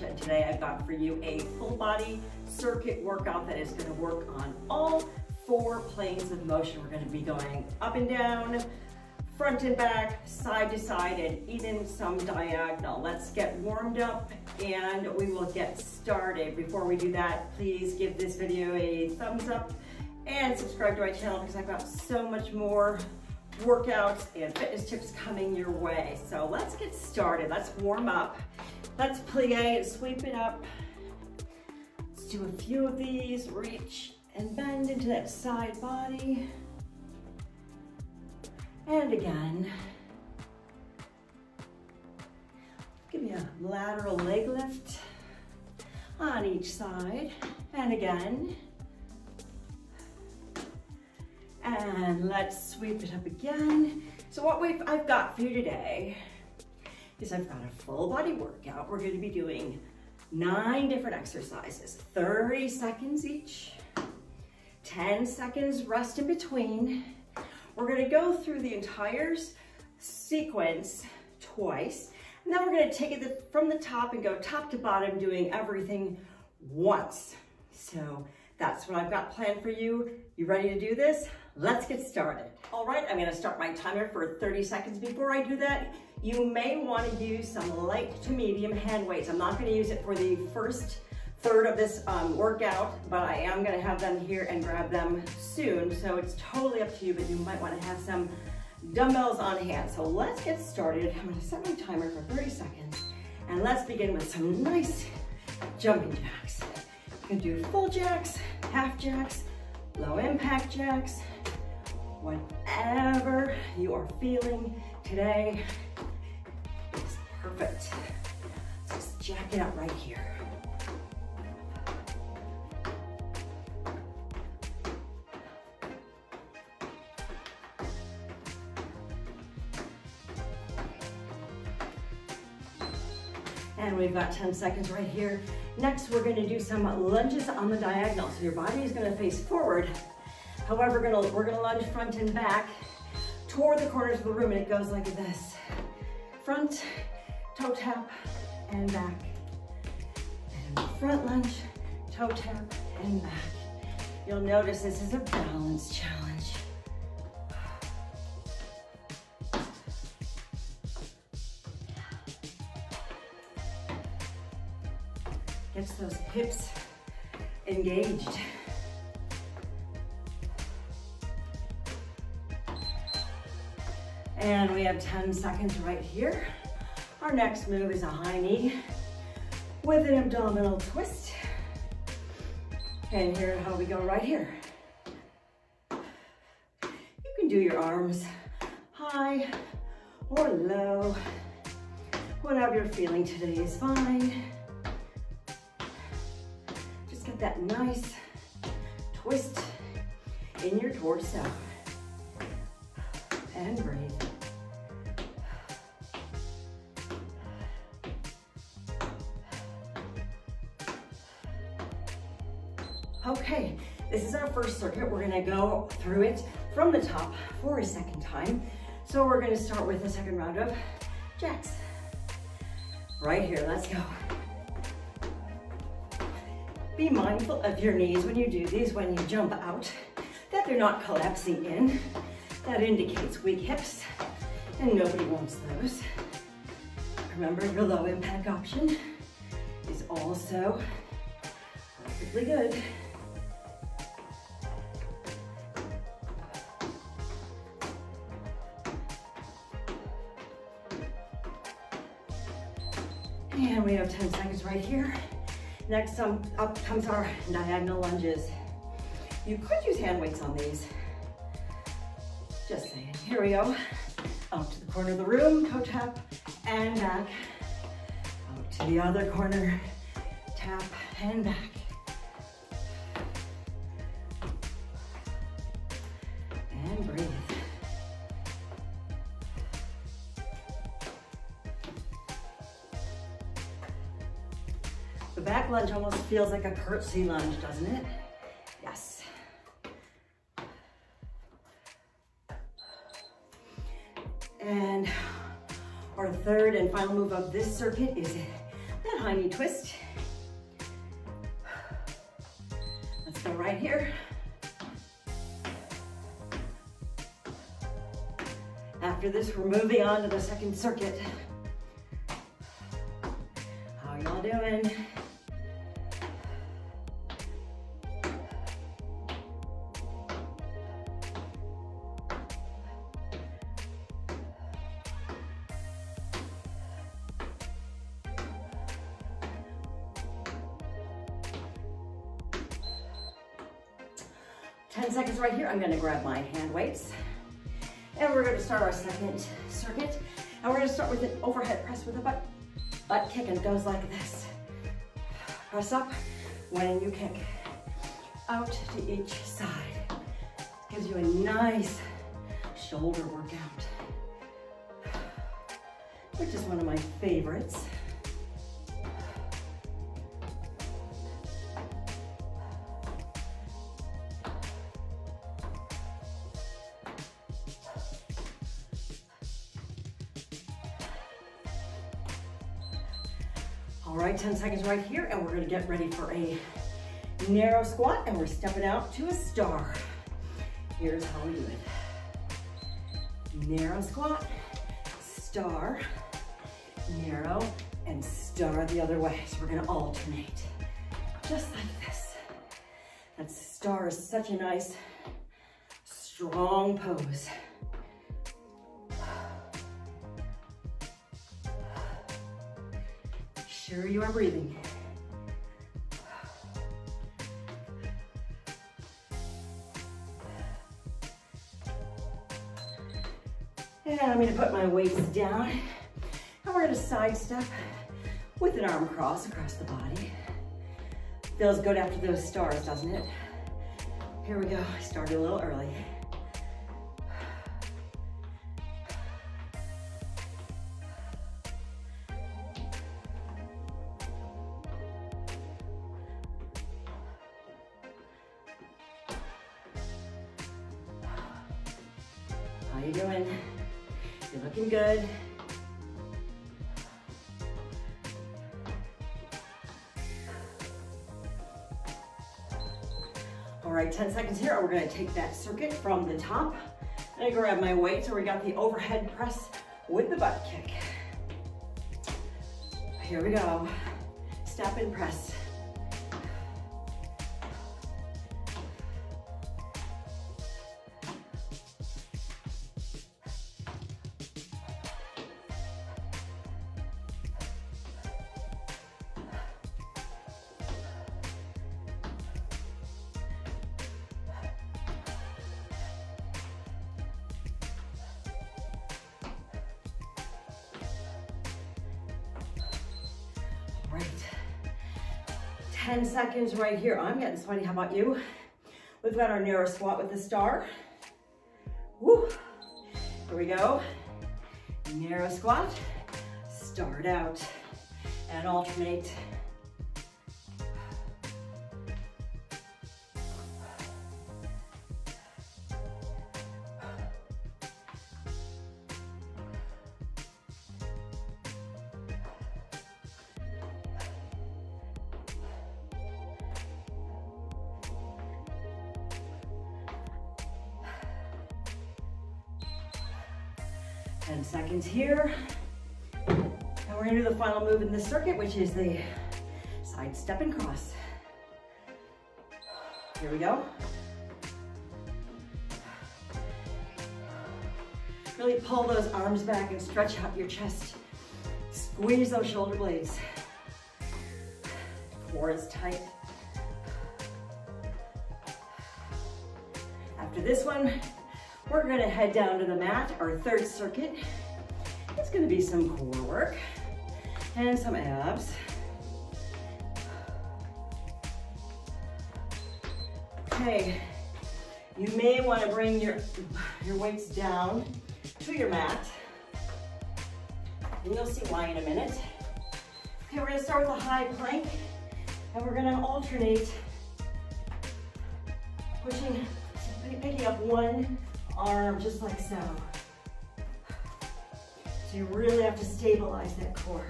much. And today I've got for you a full body circuit workout that is going to work on all four planes of motion. We're going to be going up and down, front and back, side to side, and even some diagonal. Let's get warmed up and we will get started. Before we do that, please give this video a thumbs up and subscribe to my channel because I've got so much more workouts and fitness tips coming your way. So let's get started. Let's warm up. Let's plie, sweep it up. Let's do a few of these. Reach and bend into that side body. And again, give me a lateral leg lift on each side. And again, and let's sweep it up again. So what I've got for you today is I've got a full body workout. We're going to be doing 9 different exercises, 30 seconds each, 10 seconds rest in between. We're going to go through the entire sequence twice, and then we're going to take it from the top and go top to bottom, doing everything once. So that's what I've got planned for you. You ready to do this? Let's get started. All right, I'm going to start my timer for 30 seconds. Before I do that, you may want to use some light to medium hand weights. I'm not going to use it for the first third of this workout, but I am gonna have them here and grab them soon. So it's totally up to you, but you might wanna have some dumbbells on hand. So let's get started. I'm gonna set my timer for 30 seconds and let's begin with some nice jumping jacks. You can do full jacks, half jacks, low impact jacks, whatever you are feeling today is perfect. Let's just jack it up right here. And we've got 10 seconds right here. Next, we're gonna do some lunges on the diagonal. So your body is gonna face forward. However, we're gonna lunge front and back toward the corners of the room, and it goes like this. Front, toe tap, and back. And front lunge, toe tap, and back. You'll notice this is a balance challenge. Gets those hips engaged. And we have 10 seconds right here. Our next move is a high knee with an abdominal twist. And here how we go right here. You can do your arms high or low. Whatever you're feeling today is fine. That nice twist in your torso and breathe. Okay, this is our first circuit. We're gonna go through it from the top for a second time. So we're gonna start with the second round of jacks. Right here, let's go. Be mindful of your knees when you do these, when you jump out, that they're not collapsing in. That indicates weak hips, and nobody wants those. Remember, your low impact option is also perfectly good. And we have 10 seconds right here. Next up comes our diagonal lunges. You could use hand weights on these. Just saying. Here we go. Out to the corner of the room, toe tap, and back. Out to the other corner, tap, and back. And breathe. The back lunge almost feels like a curtsy lunge, doesn't it? Yes. And our third and final move of this circuit is that high knee twist. Let's go right here. After this, we're moving on to the second circuit. How are y'all doing? Right here, I'm going to grab my hand weights and we're going to start our second circuit, and we're going to start with an overhead press with a butt kick, and it goes like this. Press up when you kick out to each side. Gives you a nice shoulder workout, which is one of my favorites. All right, 10 seconds right here, and we're gonna get ready for a narrow squat, and we're stepping out to a star. Here's how we do it. Narrow squat, star, narrow, and star the other way. So we're gonna alternate, just like this. That star is such a nice, strong pose. Sure you are breathing. And I'm gonna put my weights down, and we're gonna side step with an arm cross across the body. Feels good after those stars, doesn't it? Here we go, I started a little early. Good. All right, 10 seconds here. We're going to take that circuit from the top. I'm going to grab my weight. So we got the overhead press with the butt kick. Here we go. Step and press. Right. 10 seconds right here. I'm getting sweaty. How about you? We've got our narrow squat with the star. Woo. Here we go. Narrow squat. Start out and alternate. Here, and we're gonna do the final move in this circuit, which is the side step and cross. Here we go. Really pull those arms back and stretch out your chest. Squeeze those shoulder blades. Core is tight. After this one, we're gonna head down to the mat, our third circuit. It's gonna be some core work and some abs. Okay, you may wanna bring your weights down to your mat, and you'll see why in a minute. Okay, we're gonna start with a high plank, and we're gonna alternate, pushing, picking up one arm just like so. So you really have to stabilize that core.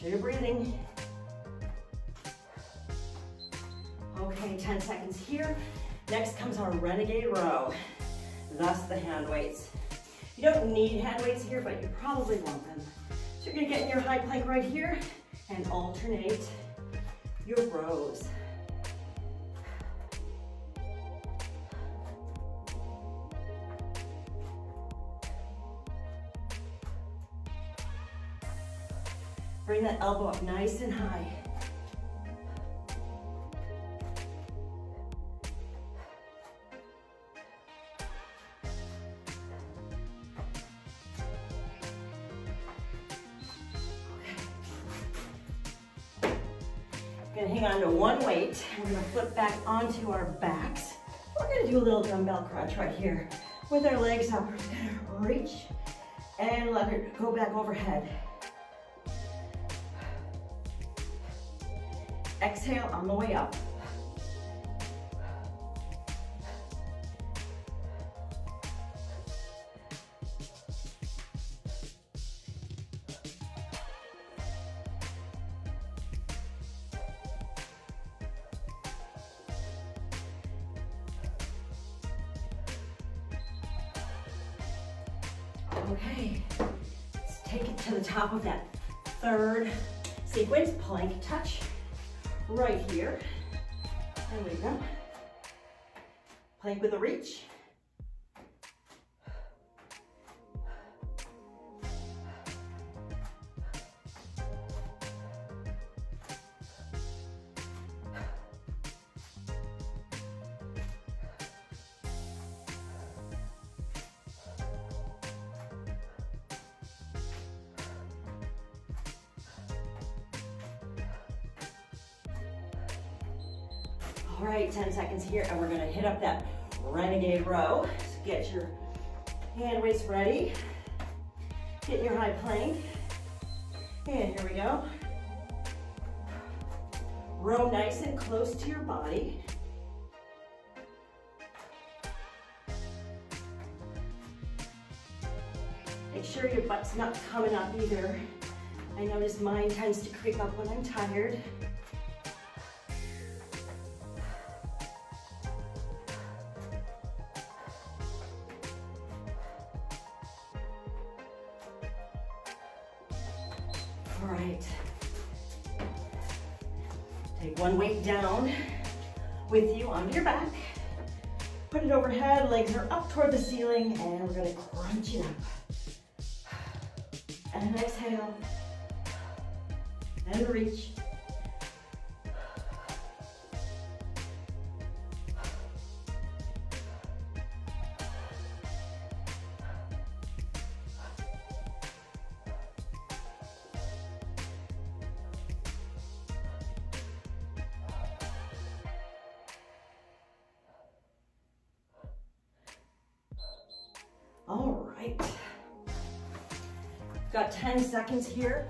Slow breathing. Okay, 10 seconds here. Next comes our renegade row, thus the hand weights. You don't need hand weights here, but you probably want them. So you're gonna get in your high plank right here and alternate your rows. Bring that elbow up nice and high. Okay. We're gonna hang on to one weight. We're gonna flip back onto our backs. We're gonna do a little dumbbell crunch right here. With our legs up, we're just gonna reach and let it go back overhead. Exhale on the way up. Okay, let's take it to the top of that third sequence, plank touch. Right here, there we go. Plank with a reach. All right, 10 seconds here, and we're gonna hit up that renegade row. So get your hand weights ready. Get in your high plank. And here we go. Row nice and close to your body. Make sure your butt's not coming up either. I notice mine tends to creep up when I'm tired. Take one weight down with you onto your back. Put it overhead, legs are up toward the ceiling, and we're gonna crunch it up. And exhale, and reach. All right, got 10 seconds here,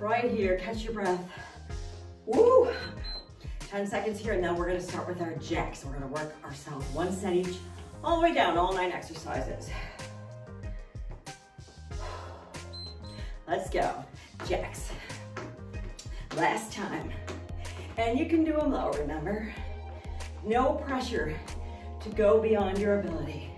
right here, catch your breath. Woo, 10 seconds here, and then we're gonna start with our jacks. We're gonna work ourselves one set each, all the way down, all 9 exercises. Let's go, jacks, last time. And you can do them low, remember? No pressure to go beyond your ability.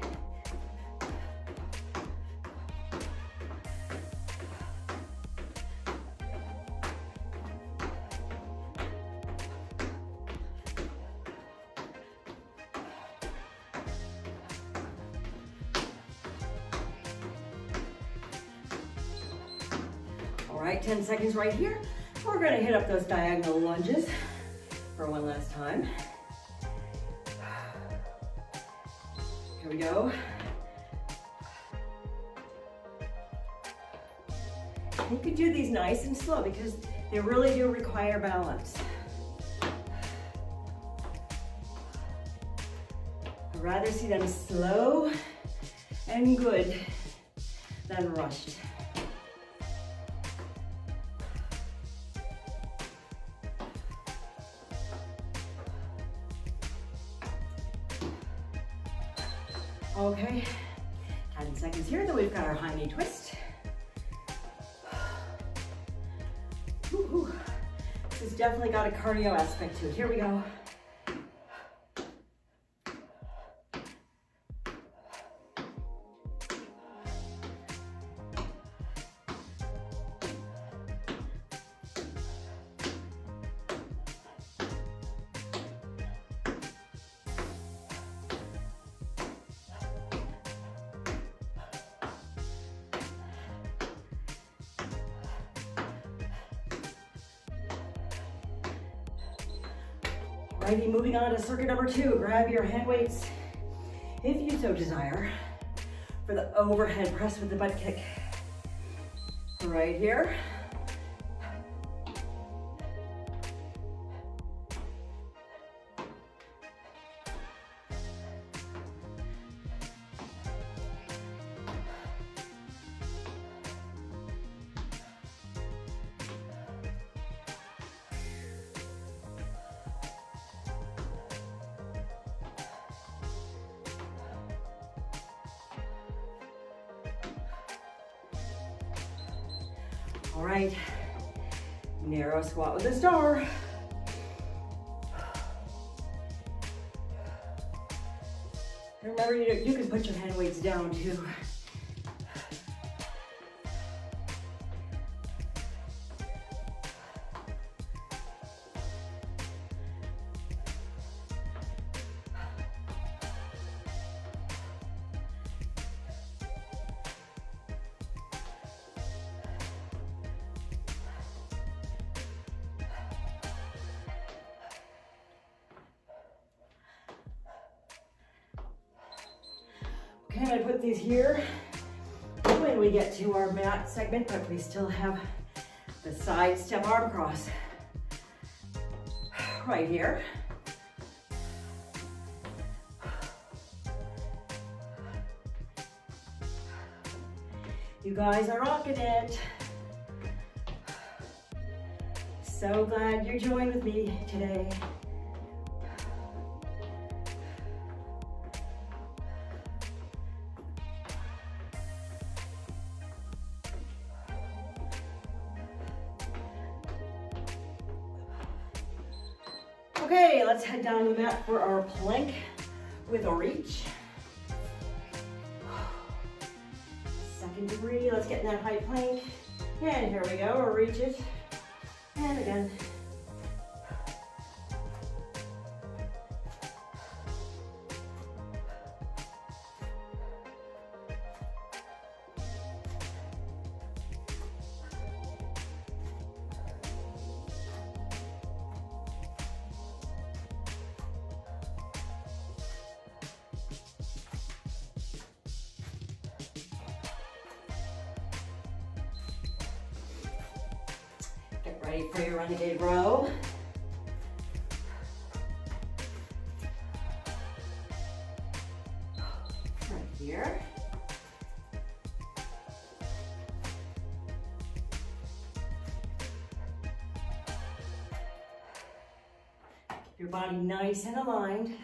All right, 10 seconds right here. We're gonna hit up those diagonal lunges for one last time. Here we go. You can do these nice and slow because they really do require balance. I'd rather see them slow and good than rushed. Okay, 10 seconds here, then we've got our high knee twist. has definitely got a cardio aspect to it. Here we go. Alrighty, moving on to circuit number 2. Grab your hand weights, if you so desire, for the overhead press with the butt kick. Right here. All right, narrow squat with a star. And remember, you can put your hand weights down too. And I put these here when we get to our mat segment, but we still have the side step arm cross right here. You guys are rocking it. So glad you joined with me today. Okay, let's head down to the mat for our plank with a reach. Second degree, let's get in that high plank. And here we go, reach it. And again. Ready for your renegade row. Right here. Keep your body nice and aligned.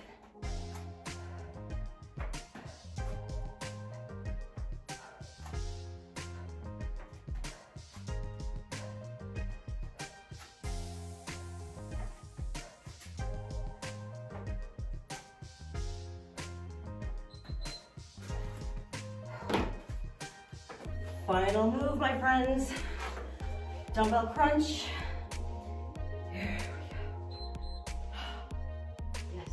Final move, my friends. Dumbbell crunch. There we go. Yes.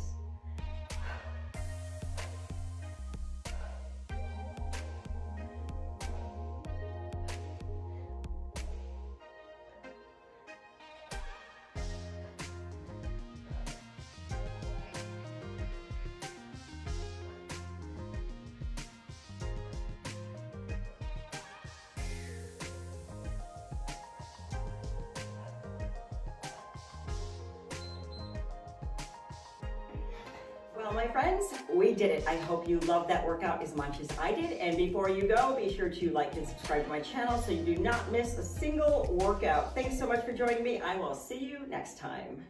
Well, my friends, we did it. I hope you loved that workout as much as I did. And before you go, be sure to like and subscribe to my channel so you do not miss a single workout. Thanks so much for joining me. I will see you next time.